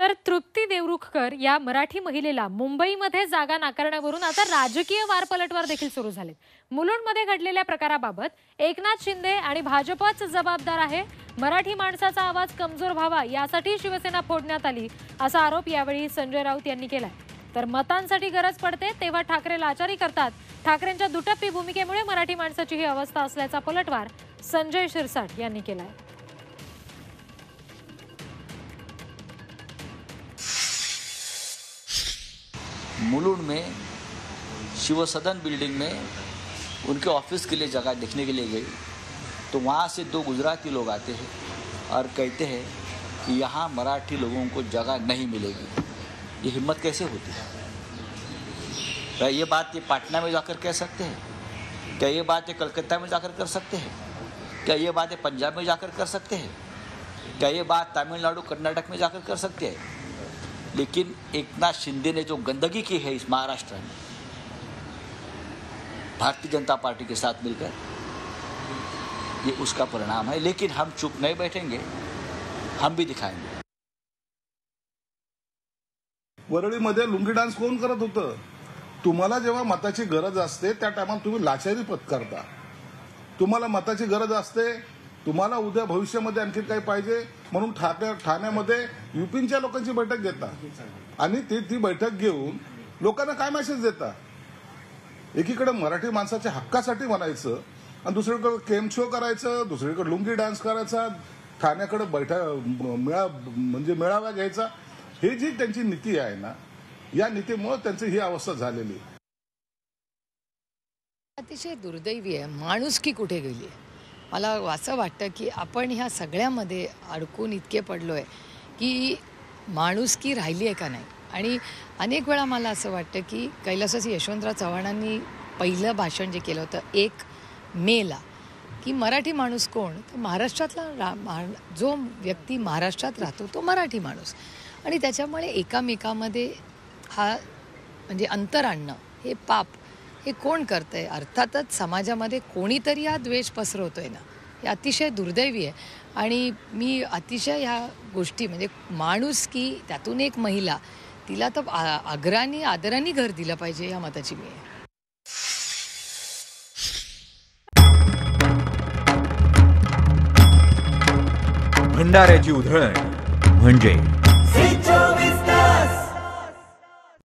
तर तृप्ती देवरुखकर या मराठी महिलेला मुंबईमध्ये जागा नाकारण्यावरून आता राजकीय वारपलटवार देखील सुरू झाले। मुलुंडमध्ये घडलेल्या प्रकाराबाबत एकनाथ शिंदे आणि भाजपच जबाबदार आहे, मराठी माणसाचा आवाज कमजोर व्हावा यासाठी शिवसेना फोडण्यात आली असा आरोप यावेळी संजय राऊत यांनी केला। तर मतांसाठी गरज पडते तेव्हा ठाकरेला आचारी करतात, ठाकरेंच्या दुटप्पी भूमिकेमुळे मराठी माणसाची ही अवस्था असल्याचा पलटवार संजय शिरसाट यांनी केला। मुलुंड में शिवसदन बिल्डिंग में उनके ऑफिस के लिए जगह देखने के लिए गई तो वहाँ से दो गुजराती लोग आते हैं और कहते हैं कि यहाँ मराठी लोगों को जगह नहीं मिलेगी। ये हिम्मत कैसे होती है? क्या ये बात ये पाटना में जाकर कह सकते हैं? क्या ये बात ये कलकत्ता में जाकर कर सकते हैं? क्या ये बात ये पंजाब में जाकर कर सकते हैं? क्या ये बात तमिलनाडु कर्नाटक में जाकर कर सकते हैं? लेकिन एकनाथ शिंदे ने जो गंदगी की है इस महाराष्ट्र में भारतीय जनता पार्टी के साथ मिलकर, ये उसका परिणाम है। लेकिन हम चुप नहीं बैठेंगे, हम भी दिखाएंगे। वरळी मध्ये लुंगी डान्स कोण करत होतं? तुम्हाला जेव्हा मताची गरज असते त्या टायमाला तुम्ही लाचारी पत्करता। तुम्हाला मताची गरज असते, तुम्हाला उद्या भविष्यामध्ये आणखी काही पाहिजे म्हणून ठाण्यामध्ये युपींच्या लोकांची बैठक घेता आणि ती बैठक घेऊन लोकांना काय मेसेज देता? एकीकडे मराठी माणसाच्या हक्कासाठी म्हणायचं आणि दुसरीकडे केम शो करायचं, दुसरीकडे लुंगी डान्स करायचा, ठाण्याकडे मेळावा घ्यायचा। हे जी त्यांची नीती आहे ना, या नीतीमुळे त्यांची ही अवस्था झालेली अतिशय दुर्दैवी आहे। माणुसकी कुठे गेली? मला असं वाटतं की आपण ह्या सगळ्यामध्ये अडकून इतके पडलो आहे की माणुसकी राहिली आहे का नाही। आणि अनेक वेळा मला असं वाटतं की कैलास यशवंतराव चव्हाणांनी पहिलं भाषण जे केलं होतं 1 मेला की मराठी माणूस कोण, तर महाराष्ट्रातला जो व्यक्ती महाराष्ट्रात राहतो तो मराठी माणूस। आणि त्याच्यामुळे एकामेकामध्ये हा म्हणजे अंतर आणणं हे पाप हे कोण करतंय? अर्थातच समाजामध्ये कोणीतरी हा द्वेष पसरवतोय ना, हे अतिशय दुर्दैवी आहे। आणि मी अतिशय ह्या गोष्टी म्हणजे माणुसकी, त्यातून एक महिला, तिला तर आग्रानी आदरानी घर दिलं पाहिजे या मताची मी आहे। भंडाऱ्याची उधळण म्हणजे